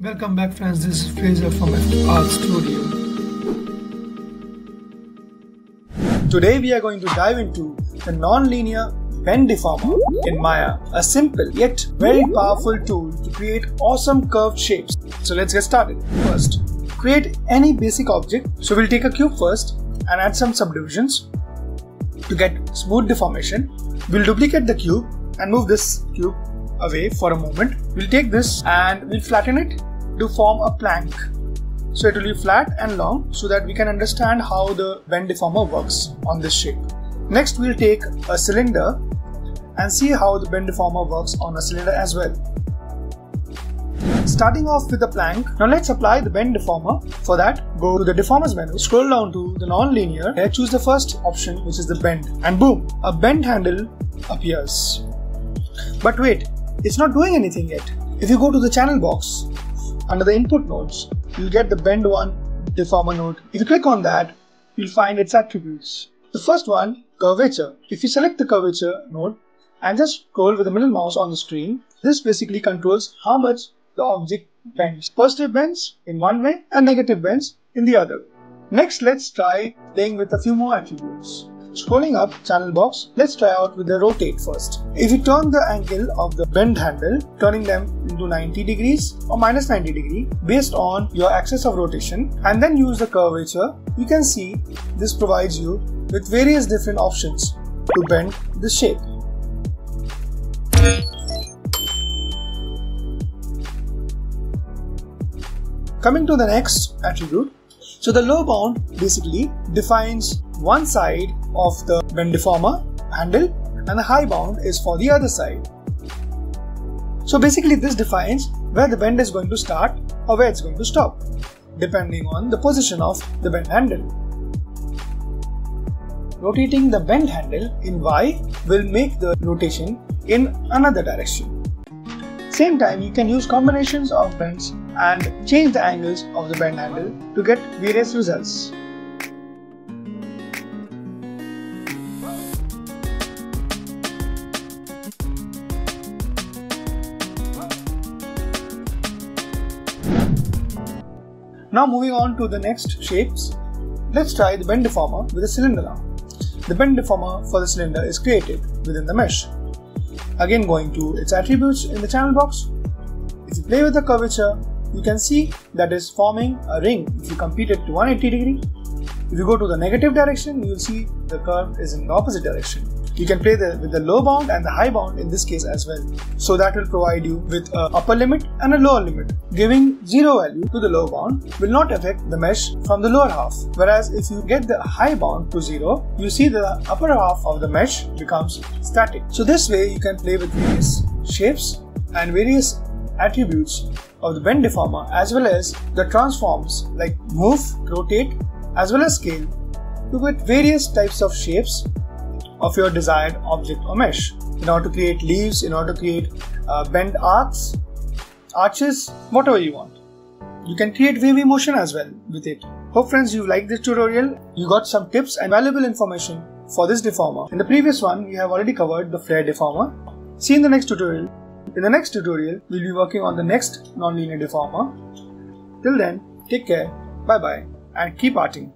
Welcome back, friends. This is Fraser from F Art Studio. Today we are going to dive into the non-linear bend deformer in Maya, a simple yet very powerful tool to create awesome curved shapes. So let's get started. First, create any basic object. So we'll take a cube first and add some subdivisions to get smooth deformation. We'll duplicate the cube and move this cube away for a moment. We'll take this and we'll flatten it to form a plank. So it will be flat and long so that we can understand how the bend deformer works on this shape. Next, we'll take a cylinder and see how the bend deformer works on a cylinder as well. Starting off with the plank, now let's apply the bend deformer. For that, go to the deformers menu, scroll down to the non-linear, there choose the first option, which is the bend, and boom, a bend handle appears. But wait, it's not doing anything yet. If you go to the channel box, under the input nodes, you'll get the bend one deformer node. If you click on that, you'll find its attributes. The first one, curvature. If you select the curvature node and just scroll with the middle mouse on the screen, this basically controls how much the object bends. Positive bends in one way and negative bends in the other. Next, let's try playing with a few more attributes. Scrolling up channel box, let's try out with the rotate first. If you turn the angle of the bend handle, turning them into 90 degrees or minus 90 degrees based on your axis of rotation, and then use the curvature, you can see this provides you with various different options to bend the shape. Coming to the next attribute, so the low bound basically defines one side of the bend deformer handle and the high bound is for the other side. So basically this defines where the bend is going to start or where it's going to stop depending on the position of the bend handle. Rotating the bend handle in Y will make the rotation in another direction. Same time, you can use combinations of bends and change the angles of the bend handle to get various results. Now moving on to the next shapes, let's try the bend deformer with a cylinder now. The bend deformer for the cylinder is created within the mesh. Again, going to its attributes in the channel box, if you play with the curvature, you can see that is forming a ring if you complete it to 180 degree. If you go to the negative direction, you will see the curve is in the opposite direction. You can play with the low bound and the high bound in this case as well. So that will provide you with an upper limit and a lower limit. Giving zero value to the low bound will not affect the mesh from the lower half. Whereas if you get the high bound to zero, you see the upper half of the mesh becomes static. So this way you can play with various shapes and various attributes of the bend deformer as well as the transforms like move, rotate as well as scale to get various types of shapes of your desired object or mesh in order to create leaves, in order to create bend arcs, arches, whatever you want. You can create wavy motion as well with it. Hope friends you liked this tutorial, you got some tips and valuable information for this deformer. In the previous one we have already covered the flare deformer. See you in the next tutorial. In the next tutorial, we'll be working on the next non-linear deformer. Till then, take care, bye bye, and keep arting.